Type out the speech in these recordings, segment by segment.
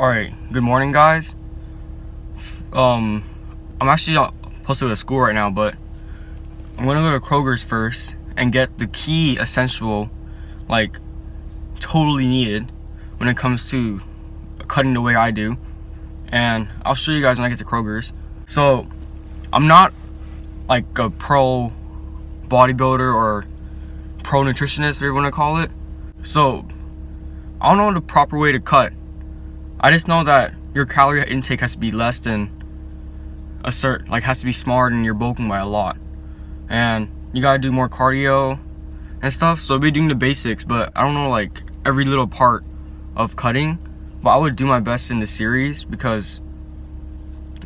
Alright, good morning guys. I'm actually not supposed to go to school right now, but I'm gonna go to Kroger's first and get the key essential, like totally needed when it comes to cutting the way I do, and I'll show you guys when I get to Kroger's. So I'm not like a pro bodybuilder or pro nutritionist, or you want to call it, so I don't know the proper way to cut. I just know that your calorie intake has to be less than a certain, like, has to be smaller than you're bulking by a lot, and you gotta do more cardio and stuff. So I'll be doing the basics, but I don't know like every little part of cutting, but I would do my best in the series because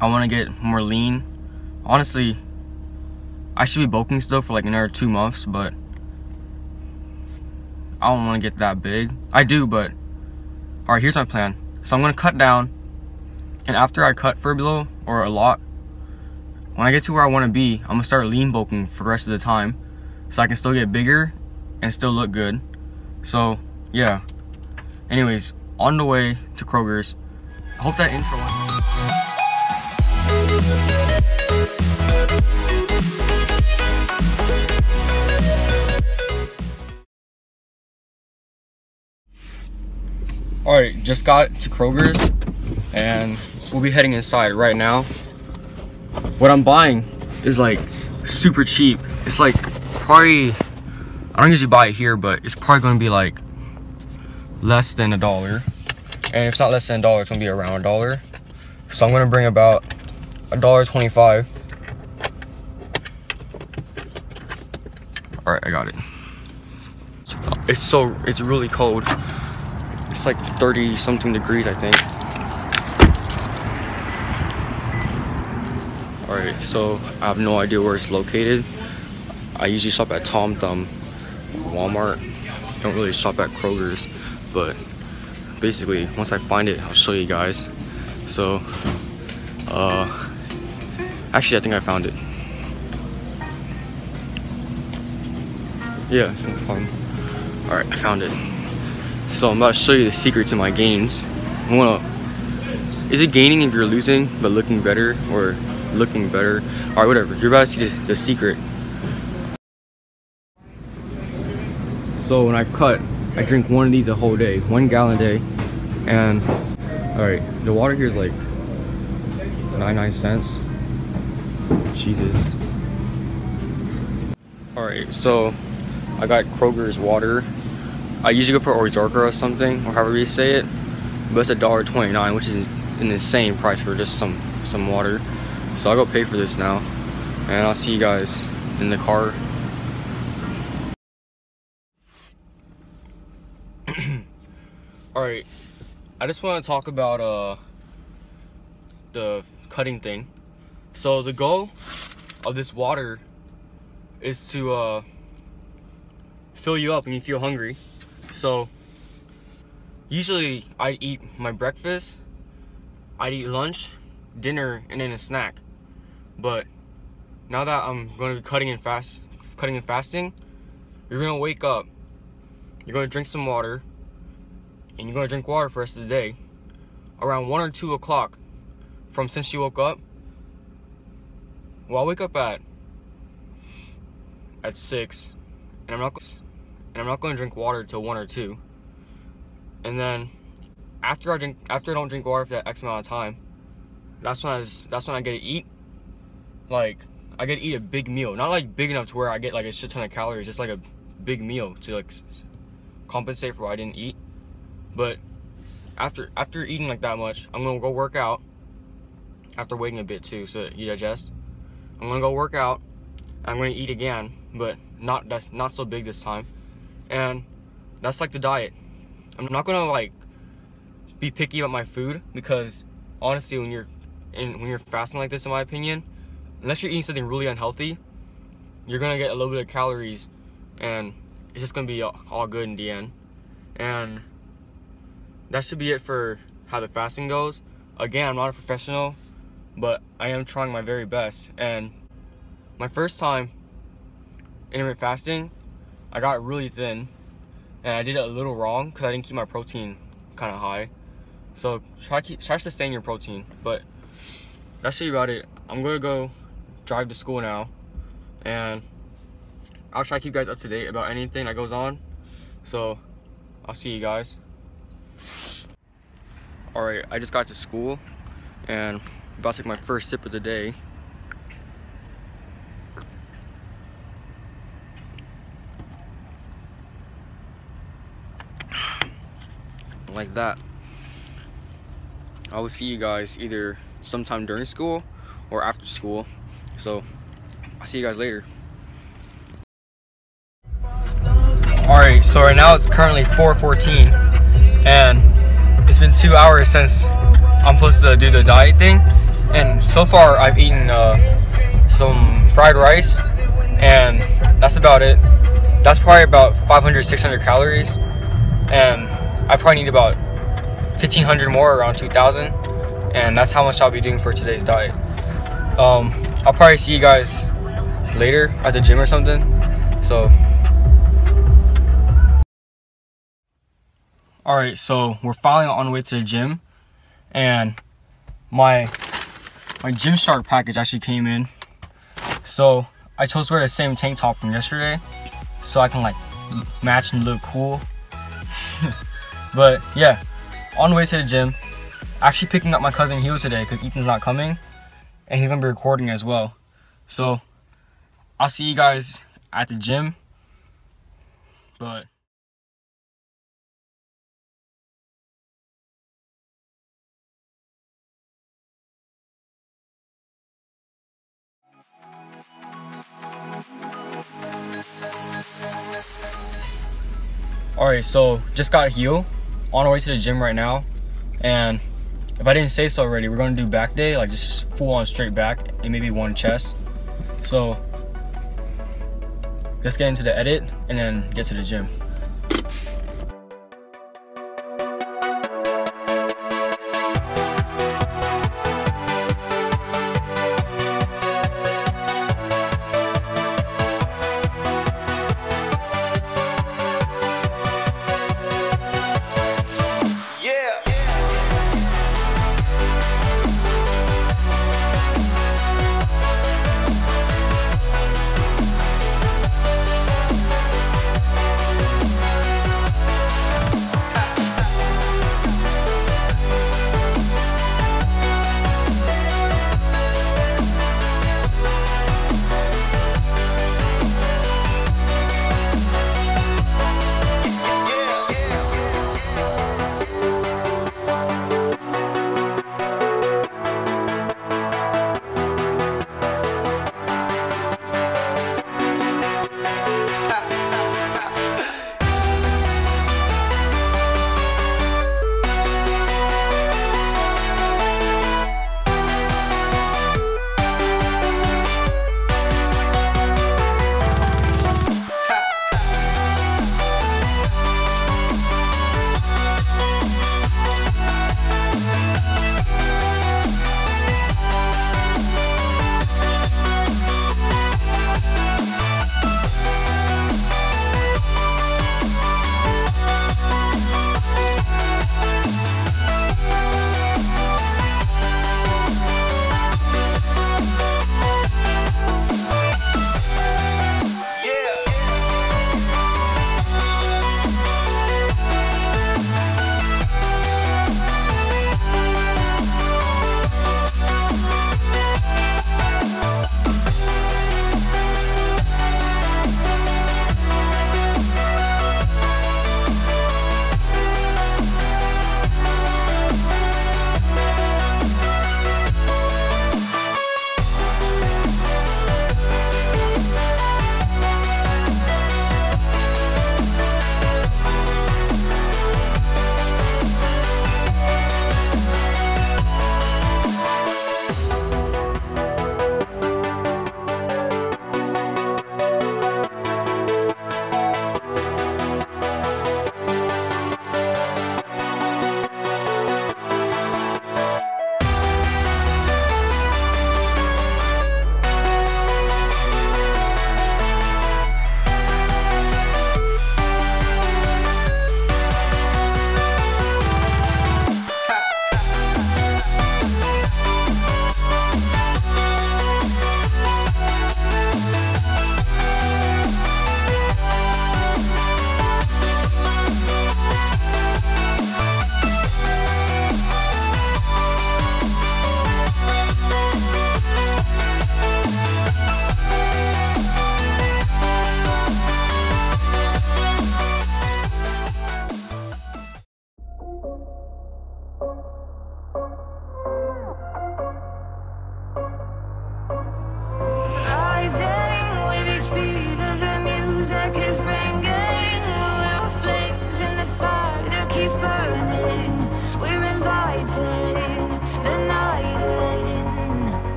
I want to get more lean. Honestly, I should be bulking still for like another 2 months, but I don't want to get that big. I do, but alright, here's my plan. So I'm going to cut down, and after I cut for below or a lot, when I get to where I want to be, I'm going to start lean bulking for the rest of the time so I can still get bigger and still look good. So yeah, anyways, on the way to Kroger's. I hope that intro went. Alright, just got to Kroger's and we'll be heading inside right now. What I'm buying is like super cheap. It's like probably, I don't usually buy it here, but it's probably going to be like less than $1. And if it's not less than $1, it's going to be around $1. So I'm going to bring about $1.25. Alright, I got it. It's really cold. It's like 30 something degrees, I think. Alright, so I have no idea where it's located. I usually shop at Tom Thumb, Walmart. I don't really shop at Kroger's, but basically once I find it, I'll show you guys. So actually I think I found it. Yeah, it's no problem. Alright, I found it. So I'm about to show you the secret to my gains. Is it gaining if you're losing but looking better, or looking better? Alright, whatever. You're about to see the secret. So when I cut, I drink one of these a whole day, 1 gallon a day. And alright, the water here is like 99 cents. Jesus. Alright, so I got Kroger's water. I usually go for Orizorka or something, or however you say it, but it's $1.29, which is an insane price for just some water. So I'll go pay for this now, and I'll see you guys in the car. Alright, I just want to talk about the cutting thing. So the goal of this water is to fill you up when you feel hungry. So usually I eat my breakfast, I eat lunch, dinner, and then a snack. But now that I'm going to be cutting and fasting, you're going to wake up, you're going to drink some water, and you're going to drink water for the rest of the day. Around 1 or 2 o'clock, since you woke up, well, I wake up at 6, and I'm not going to drink water till 1 or 2, and then after I don't drink water for that X amount of time, that's when I get to eat. Like, I get to eat a big meal, not like big enough to where I get like a shit ton of calories, just like a big meal to like compensate for what I didn't eat. But after eating like that much, I'm gonna go work out. After waiting a bit too, so that you digest, I'm gonna go work out. I'm gonna eat again, but not so big this time. And that's like the diet. I'm not gonna like be picky about my food, because honestly, when you're fasting like this, in my opinion, unless you're eating something really unhealthy, you're gonna get a little bit of calories, and it's just gonna be all good in the end. And that should be it for how the fasting goes. Again, I'm not a professional, but I am trying my very best. And my first time intermittent fasting, I got really thin, and I did it a little wrong because I didn't keep my protein kind of high. So try to sustain your protein. But that's really about it. I'm gonna go drive to school now, and I'll try to keep you guys up to date about anything that goes on. So I'll see you guys. All right, I just got to school and about to take my first sip of the day. Like that. I will see you guys either sometime during school or after school. So I'll see you guys later. Alright, so right now it's currently 4:14 and it's been 2 hours since I'm supposed to do the diet thing, and so far I've eaten some fried rice, and that's about it. That's probably about 500-600 calories, and I probably need about 1,500 more, around 2,000, and that's how much I'll be doing for today's diet. I'll probably see you guys later at the gym or something. So, all right, so we're finally on the way to the gym, and my Gymshark package actually came in. So I chose to wear the same tank top from yesterday, so I can like match and look cool. But yeah, on the way to the gym, actually picking up my cousin Hugh today because Ethan's not coming, and he's gonna be recording as well. So I'll see you guys at the gym. But all right, so just got Hugh. On our way to the gym right now, and if I didn't say so already, we're gonna do back day, like just full on straight back and maybe one chest. So let's get into the edit and then get to the gym.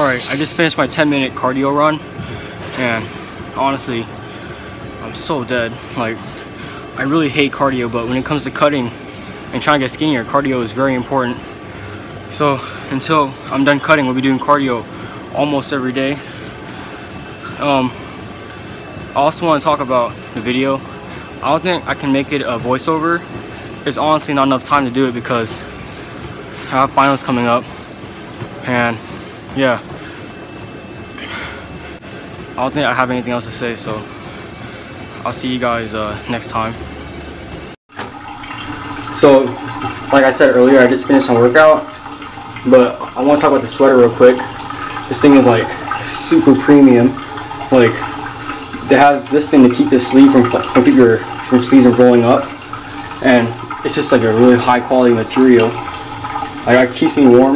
Alright, I just finished my 10-minute cardio run, and honestly, I'm so dead. Like, I really hate cardio, but when it comes to cutting and trying to get skinnier, cardio is very important. So, until I'm done cutting, we'll be doing cardio almost every day. I also want to talk about the video. I don't think I can make it a voiceover. There's honestly not enough time to do it because I have finals coming up, and yeah, I don't think I have anything else to say, so I'll see you guys next time. So like I said earlier, I just finished my workout, but I want to talk about the sweater real quick. This thing is like super premium. Like, it has this thing to keep the sleeve from keep your sleeves from rolling up, and it's just like a really high quality material. Like, it keeps me warm,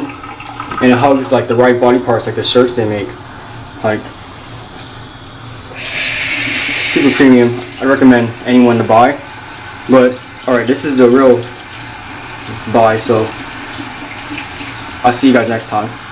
and it hugs like the right body parts, like the shirts they make. Like, super premium. I recommend anyone to buy. But alright, this is the real buy, so I'll see you guys next time.